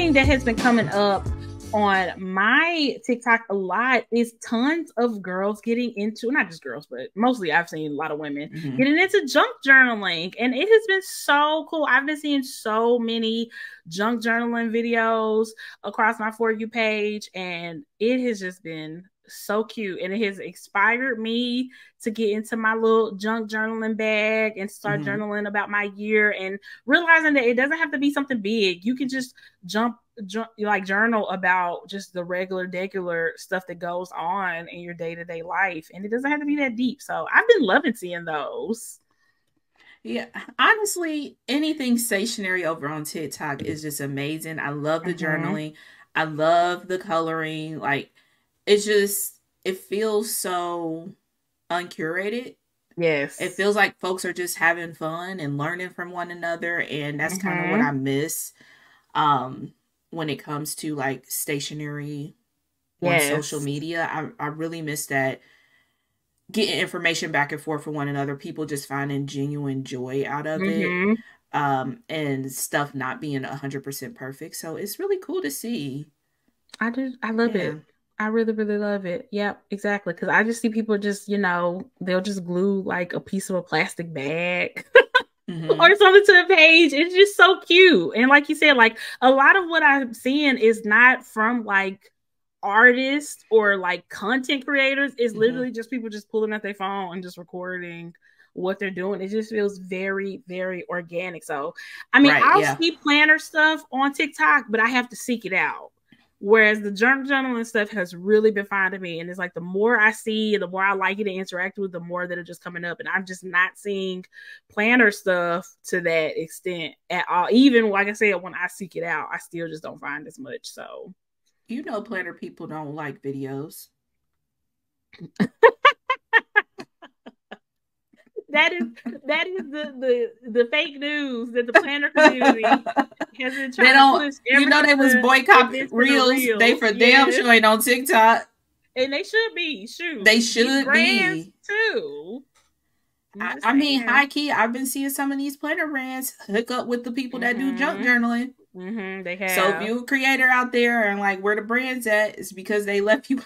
thing that has been coming up on my TikTok a lot is tons of girls getting into, not just girls, but mostly I've seen a lot of women getting into junk journaling. And it has been so cool. I've been seeing so many junk journaling videos across my For You page, and it has just been so cute. And it has inspired me to get into my little junk journaling bag and start journaling about my year, and realizing that it doesn't have to be something big. You can just journal about just the regular stuff that goes on in your day-to-day life, and it doesn't have to be that deep. So I've been loving seeing those. Yeah, honestly, anything stationary over on TikTok is just amazing. I love the journaling. I love the coloring. Like, it's just, it feels so uncurated. Yes. It feels like folks are just having fun and learning from one another. And that's kind of what I miss when it comes to like stationery on social media. I really miss that, getting information back and forth from one another, people just finding genuine joy out of it, and stuff not being 100% perfect. So it's really cool to see. I love it. I really, really love it. Yep, exactly. Because I just see people just, you know, they'll just glue like a piece of a plastic bag or something to the page. It's just so cute. And like you said, like a lot of what I'm seeing is not from like artists or like content creators. It's literally just people just pulling out their phone and just recording what they're doing. It just feels very, very organic. So, I mean, I'll see planner stuff on TikTok, but I have to seek it out. Whereas the journaling stuff has really been fine to me. And it's like the more I see, the more I like it to interact with, the more that are just coming up. And I'm just not seeing planner stuff to that extent at all. Even, like I said, when I seek it out, I still just don't find as much. So, you know, planner people don't like videos. That is the fake news that the planner community has been trying to push. You know, they was boycotting reels. They for damn sure ain't on TikTok. And they should be. Shoot. They should be too. I mean, high key, I've been seeing some of these planner brands hook up with the people that do junk journaling. They have. So if you're a creator out there and like where the brand's at, it's because they left you.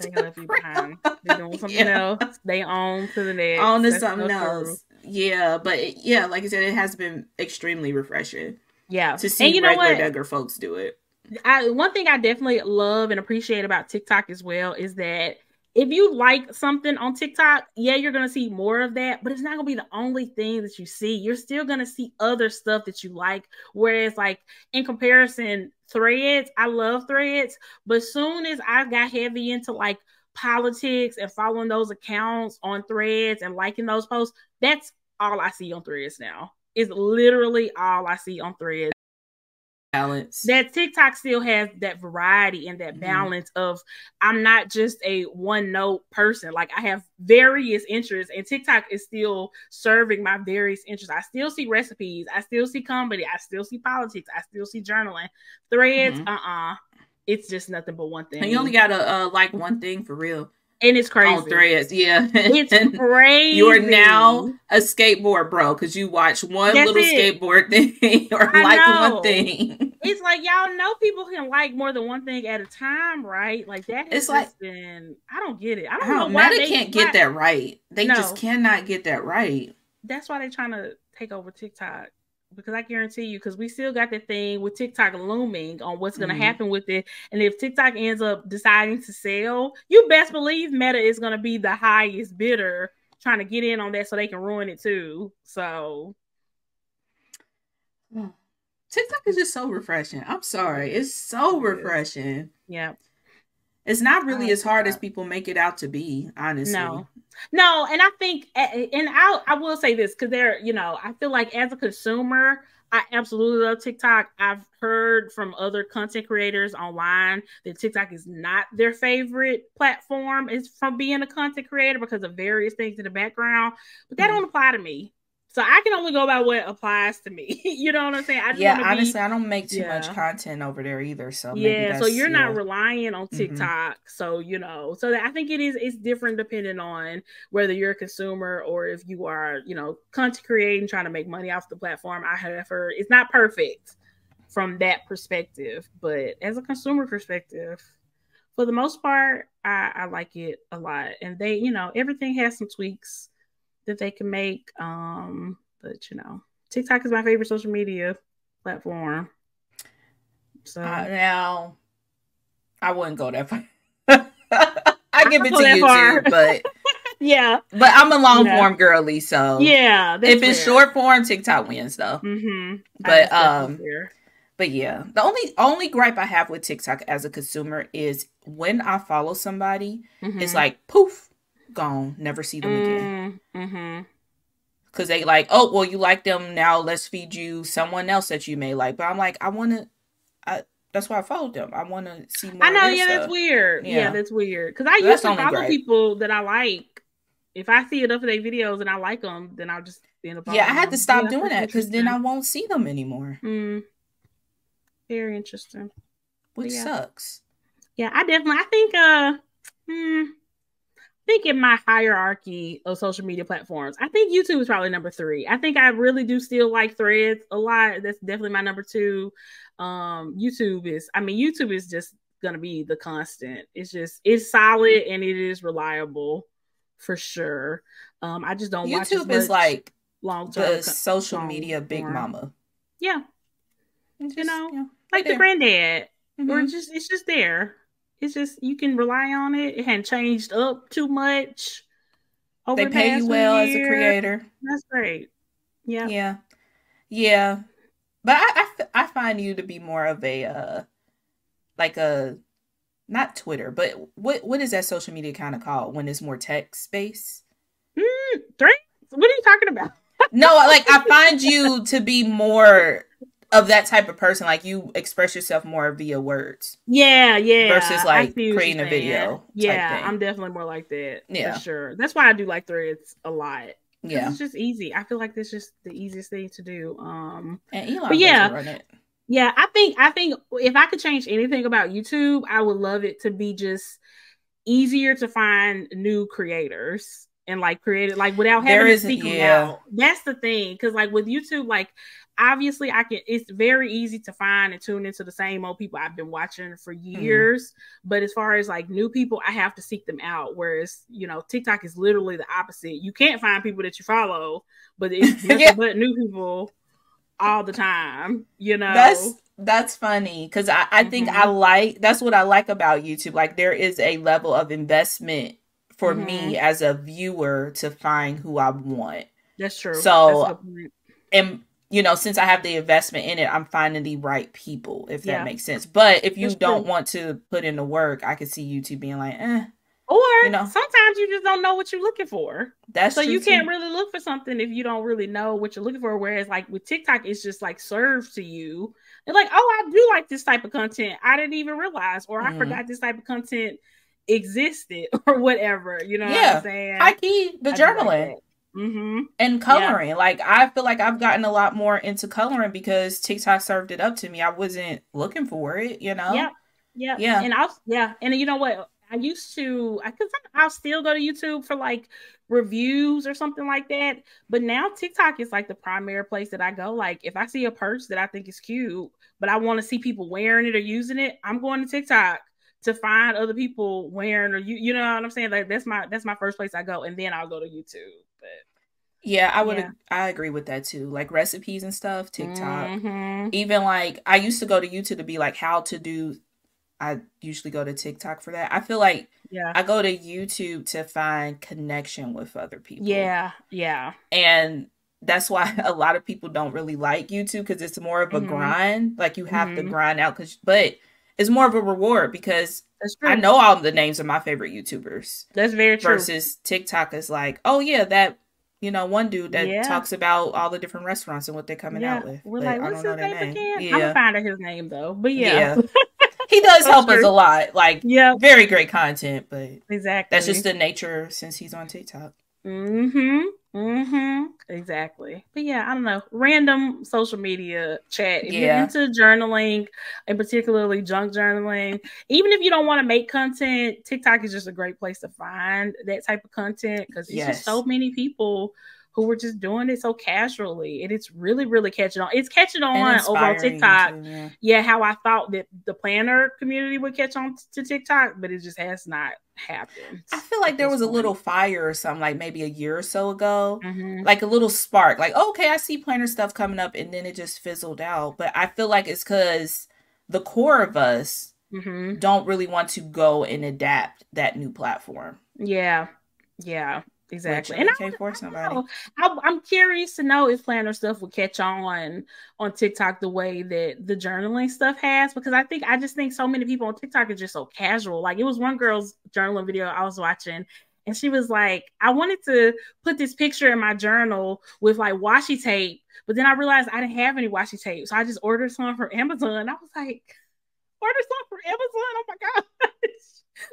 They left you behind. They're doing something else. They on to the next. On to something else. Yeah, but yeah, like I said, it has been extremely refreshing. Yeah, to see regular folks do it. One thing I definitely love and appreciate about TikTok as well is that if you like something on TikTok, yeah, you're going to see more of that, but it's not going to be the only thing that you see. You're still going to see other stuff that you like. Whereas like in comparison, Threads, I love Threads, but soon as I got heavy into like politics and following those accounts on Threads and liking those posts, that's all I see on Threads now. It's literally all I see on Threads. Balance. That TikTok still has that variety and that balance of I'm not just a one note person. Like I have various interests, and TikTok is still serving my various interests. I still see recipes. I still see comedy. I still see politics. I still see journaling. Threads, it's just nothing but one thing. And you only gotta like one thing for real. And it's crazy. On Threads, yeah. It's crazy. You are now a skateboard bro because you watch one skateboard thing or one thing. It's like, y'all know people can like more than one thing at a time, right? Like that has just been, I don't get it. I don't know why they can't get that right. They just cannot get that right. That's why they're trying to take over TikTok. Because I guarantee you, because we still got the thing with TikTok looming on what's going to happen with it. And if TikTok ends up deciding to sell, you best believe Meta is going to be the highest bidder trying to get in on that so they can ruin it too. So TikTok is just so refreshing. I'm sorry. It's so refreshing. Yeah. It's not really as hard as people make it out to be, honestly. No, and I think, and I will say this, because they're, you know, I feel like as a consumer, I absolutely love TikTok. I've heard from other content creators online that TikTok is not their favorite platform. It's from being a content creator because of various things in the background, but that don't apply to me. So I can only go by what applies to me. You know what I'm saying? Honestly, I don't make too much content over there either. So maybe that's, so you're not relying on TikTok. So, you know, so that I think it's different depending on whether you're a consumer or if you are, you know, content creating, trying to make money off the platform. I have heard it's not perfect, from that perspective. But as a consumer perspective, for the most part, I like it a lot. And they, you know, everything has some tweaks that they can make. But, you know, TikTok is my favorite social media platform. So now, I wouldn't go that far. I give it to you too, but yeah, but I'm a long form girly, so yeah. If it's short form, TikTok wins though. Mm-hmm. But but yeah, the only gripe I have with TikTok as a consumer is when I follow somebody, mm-hmm. it's like poof, gone, never see them again. Mm-hmm. Because they like, oh well, you like them now. Let's feed you someone else that you may like. But I'm like, that's why I followed them. I want to see more. I know, yeah, that's weird. Yeah, that's weird. Because I used to follow people that I like. If I see enough of their videos and I like them, then I'll just end up following them. I had to stop doing that because then I won't see them anymore. Mm. Very interesting. Which sucks. Yeah, I think in my hierarchy of social media platforms, I think YouTube is probably number 3. I think I really do still like Threads a lot. That's definitely my number 2. YouTube is just going to be the constant. It's solid and it is reliable for sure. I just don't watch YouTube is like long-term the social media big mama. Yeah. Like the granddad. Mm-hmm. Or it's just there. It's just, you can rely on it. It hadn't changed up too much. Over they pay you well as a creator. That's great. Yeah. Yeah. Yeah. But I find you to be more of a, like a, not Twitter, but what is that social media kind of called when it's more text-based? Threads? What are you talking about? No, like I find you to be more of that type of person, like you express yourself more via words. Yeah, yeah. Versus like creating a video. Yeah, type thing. I'm definitely more like that. Yeah, for sure. That's why I do like Threads a lot. Yeah, it's just easy. I feel like that's just the easiest thing to do. And Elon doesn't run it. Yeah, I think if I could change anything about YouTube, I would love it to be just easier to find new creators. And like create it like without having to seek them out. That's the thing, because like with YouTube, like obviously it's very easy to find and tune into the same old people I've been watching for years. Mm-hmm. But as far as like new people, I have to seek them out. Whereas TikTok is literally the opposite. You can't find people that you follow, but it's but new people all the time. That's funny because I think that's what I like about YouTube. Like there is a level of investment for me as a viewer to find who I want. That's true. So, and since I have the investment in it, I'm finding the right people, if that makes sense. But if you don't want to put in the work, I could see YouTube being like, eh. Or sometimes you just don't know what you're looking for. That's so you can't really look for something if you don't really know what you're looking for. Whereas like with TikTok, it's just like served to you. And like, oh, I do like this type of content. I didn't even realize, or I forgot this type of content existed or whatever, what I'm saying? High key, the journaling and coloring. Yeah. Like I feel like I've gotten a lot more into coloring because TikTok served it up to me. I wasn't looking for it, Yeah. And you know what? I used to, because I'll still go to YouTube for like reviews or something like that. But now TikTok is like the primary place that I go. Like if I see a purse that I think is cute, but I want to see people wearing it or using it, I'm going to TikTok to find other people wearing, or you know what I'm saying? Like that's my first place I go, and then I'll go to YouTube. But yeah, I agree with that too. Like recipes and stuff, TikTok. Mm-hmm. Even like I used to go to YouTube to be like how to do. I usually go to TikTok for that. I feel like I go to YouTube to find connection with other people. Yeah, yeah. And that's why a lot of people don't really like YouTube because it's more of a grind. Like you have to grind out, but it's more of a reward because I know all the names of my favorite YouTubers. That's very true. Versus TikTok is like, oh yeah, that one dude that talks about all the different restaurants and what they're coming out with. We're like, what's his name again? Yeah. I'm gonna find out his name though. But he does help us a lot. Like very great content, but that's just the nature since he's on TikTok. Exactly. But I don't know. Random social media chat. If you're into journaling, and particularly junk journaling, even if you don't want to make content, TikTok is just a great place to find that type of content because there's just so many people who were just doing it so casually. And it's really, really catching on. It's catching on over on TikTok. Too, yeah. Yeah, how I thought that the planner community would catch on to TikTok, but it just has not happened. I feel like there was a little fire or something, like maybe a year or so ago, like a little spark, like, oh, okay, I see planner stuff coming up, and then it just fizzled out. But I feel like it's because the core of us don't really want to go and adapt that new platform. Yeah. Yeah. Exactly. And I'm curious to know if planner stuff will catch on TikTok the way that the journaling stuff has, because I just think so many people on TikTok are just so casual. Like, it was one girl's journaling video I was watching, and she was like, I wanted to put this picture in my journal with like washi tape, but then I realized I didn't have any washi tape, so I just ordered some from Amazon. I was like, order some from Amazon? Oh my gosh.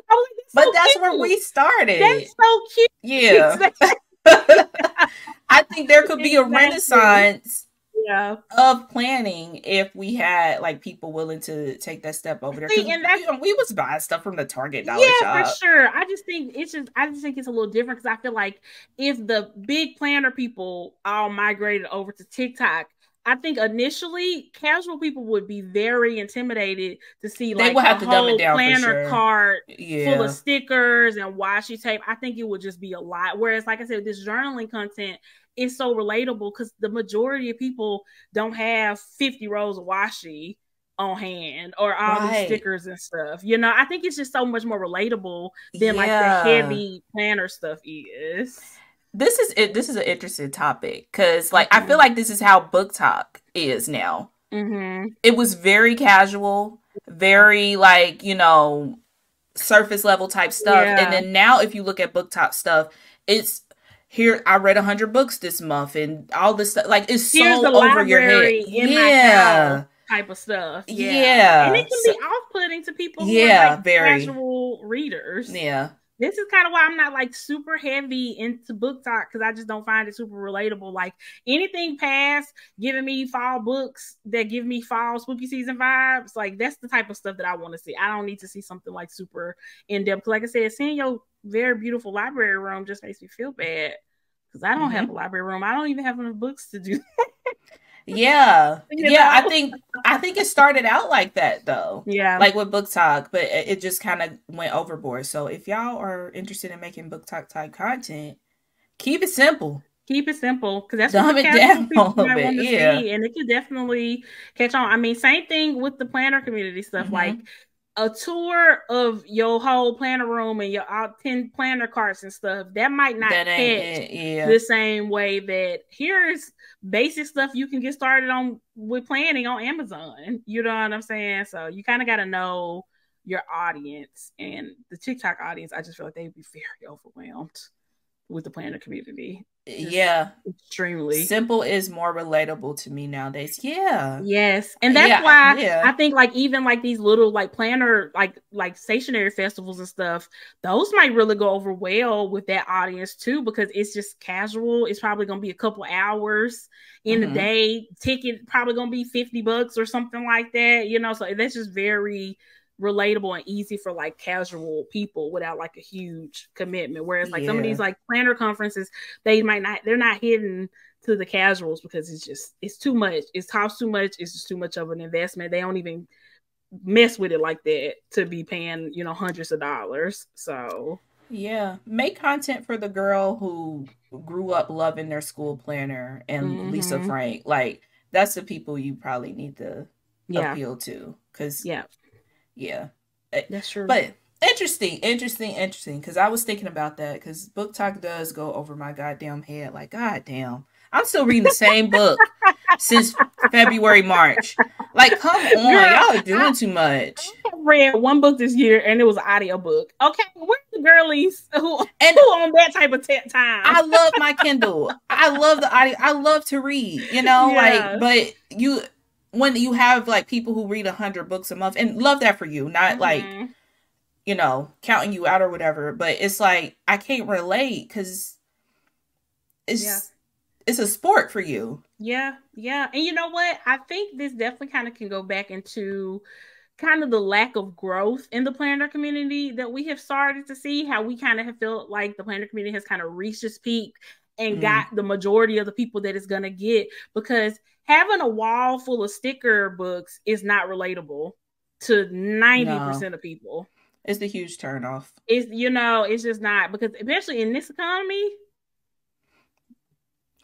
Oh, but so that's cute. Where we started. That's so cute. Yeah. Exactly. I think there could be a renaissance of planning if we had like people willing to take that step over there. See, and we was buying stuff from the Target dollar shop. Yeah, for sure. I just think it's a little different, because I feel like if the big planner people all migrated over to TikTok, I think initially casual people would be very intimidated to see like a whole planner card full of stickers and washi tape. I think it would just be a lot. Whereas, like I said, this journaling content is so relatable, because the majority of people don't have 50 rolls of washi on hand or all these stickers and stuff. You know, I think it's just so much more relatable than like the heavy planner stuff is. This is it. This is an interesting topic, because, like, I feel like this is how book talk is now. It was very casual, very like, you know, surface level type stuff. And then now, if you look at book talk stuff, it's here. I read 100 books this month, and all this stuff. Like, it's here's so over your head. Type of stuff. And it can be off-putting to people. Who are, like, casual readers. This is kind of why I'm not like super heavy into book talk, because I just don't find it super relatable. Like, anything past giving me fall books that give me fall spooky season vibes, like, that's the type of stuff that I want to see. I don't need to see something like super in depth. Like I said, seeing your very beautiful library room just makes me feel bad, because I don't have a library room. I don't even have enough books to do that. I think it started out like that, though, like with book talk, but it just kind of went overboard. So if y'all are interested in making book talk type content, keep it simple, because that's dumb what it down people a little bit, see, and it could definitely catch on. I mean, same thing with the planner community stuff, like a tour of your whole planner room and your all 10 planner cards and stuff, that might not catch the same way that here's basic stuff you can get started on with planning on Amazon. You know what I'm saying? So you kind of got to know your audience, and the TikTok audience, I just feel like they'd be very overwhelmed with the planner community. Just extremely simple is more relatable to me nowadays. And that's why I think, like, even like these little like planner like stationary festivals and stuff, those might really go over well with that audience too, because it's just casual. It's probably gonna be a couple hours in the day. Ticket probably gonna be $50 or something like that, you know. So that's just very relatable and easy for like casual people without like a huge commitment. Whereas like some of these like planner conferences, they're not hidden to the casuals, because it's too much. It costs too much. It's just too much of an investment. They don't even mess with it like that to be paying, you know, hundreds of dollars. So make content for the girl who grew up loving their school planner and Lisa Frank. Like, that's the people you probably need to appeal to, because that's true. But interesting, because I was thinking about that, because book talk does go over my goddamn head. Like, goddamn, I'm still reading the same book since February, March. Like, come on, y'all are doing too much. I read one book this year, and it was an audio book. Okay, where's the girlies who on that type of time? I love my Kindle. I love the audio. I love to read. You know, like, but you. When you have like people who read 100 books a month, and love that for you, not like, you know, counting you out or whatever, but it's like, I can't relate, because it's a sport for you. And you know what? I think this definitely kind of can go back into kind of the lack of growth in the planner community that we have started to see, how we kind of have felt like the planner community has kind of reached its peak. and got the majority of the people that it's going to get, because having a wall full of sticker books is not relatable to 90% of people. It's a huge turnoff. It's, you know, it's just not, because especially in this economy.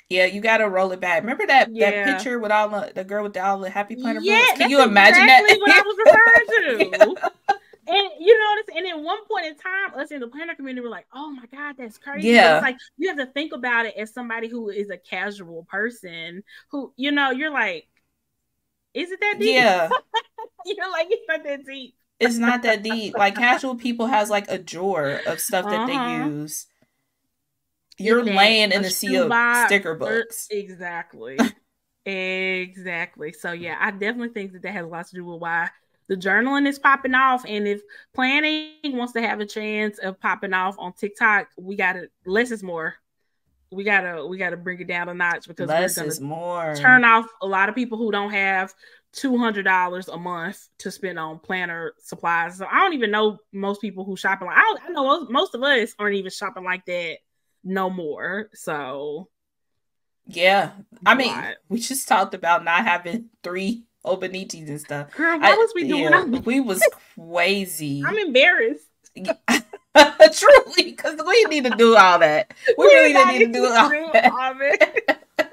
Yeah, you got to roll it back. Remember that picture with all the girl with all the Happy Planner books? Can you imagine exactly that? That's what I was referring to. Yeah. And you know, and at one point in time, us in the planner community were like, "Oh my God, that's crazy!" Yeah. It's like you have to think about it as somebody who is a casual person who, you know, you're like, "Is it that deep?" Yeah, you're like, "It's not that deep." It's not that deep. Like casual people has like a drawer of stuff that they use. You're laying in the sea of sticker books. Exactly, exactly. So yeah, I definitely think that has a lot to do with why the journaling is popping off. And if planning wants to have a chance of popping off on TikTok, we gotta, less is more. We gotta bring it down a notch, because less is more. Turn off a lot of people who don't have $200 a month to spend on planner supplies. So I don't even know most people who shop like, I know most of us aren't even shopping like that no more. So yeah, I mean, we just talked about not having three Obenichis and stuff. Girl, what was we doing? We was crazy. I'm embarrassed. Truly, because we didn't need to do all that. We really didn't need to do all that.